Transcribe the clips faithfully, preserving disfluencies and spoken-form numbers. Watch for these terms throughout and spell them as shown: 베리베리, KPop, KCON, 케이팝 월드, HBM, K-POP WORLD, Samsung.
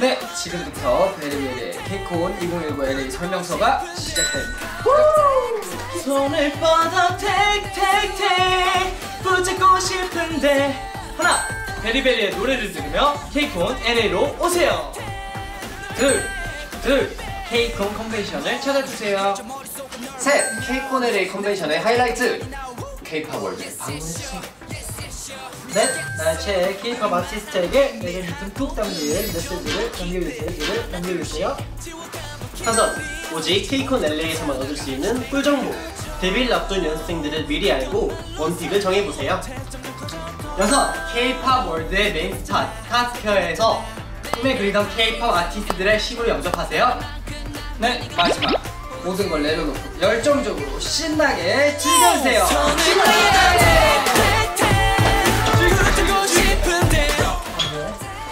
네, 지금부터 베리베리의 케이콘 이천십구 엘에이 설명서가 시작됩니다. 손을 뻗어 택택택 붙잡고 싶은데 하나, 베리베리의 노래를 들으며 케이콘 엘에이로 오세요. 둘, 둘, 케이콘 컨벤션을 찾아주세요. 셋, 케이콘 엘에이 컨벤션의 하이라이트 케이팝 월드 방문해주세요. 넷, 나의 케이팝 아티스트에게 내게 믿음 푹 담길 메시지를 남겨주세요. 남겨주세요. 다섯, 오직 케이콘 엘에이에서만 얻을 수 있는 꿀 정보. 데뷔를 앞둔 연습생들을 미리 알고 원픽을 정해보세요. 여섯, 케이팝 월드의 메인 스타 스타스퀘어에서 꿈에 그리던 케이팝 아티스트들의 시골 영접하세요. 네, 마지막, 모든 걸 내려놓고 열정적으로 신나게 즐겨주세요. 신나게!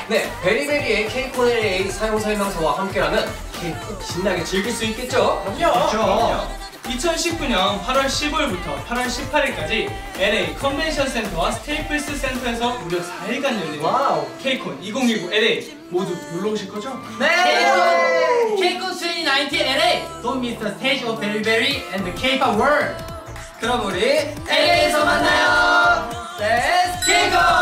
네, 베리베리의 케이콘 엘에이 사용 설명서와 함께라면 케이콘 신나게 즐길 수 있겠죠? 그럼요! 그럼요. 이천십구 년 팔월 십오일부터 팔월 십팔일까지 엘에이 컨벤션 센터와 스테이플스 센터에서 무려 사일간 열리는 케이콘 이천십구 엘에이 모두 놀러 오실 거죠? 네! 케이콘 이천십구 엘에이 Don't miss the stage of 베리베리 and the K-팝 world! 그럼 우리 엘에이에서 만나요! Let's 케이콘!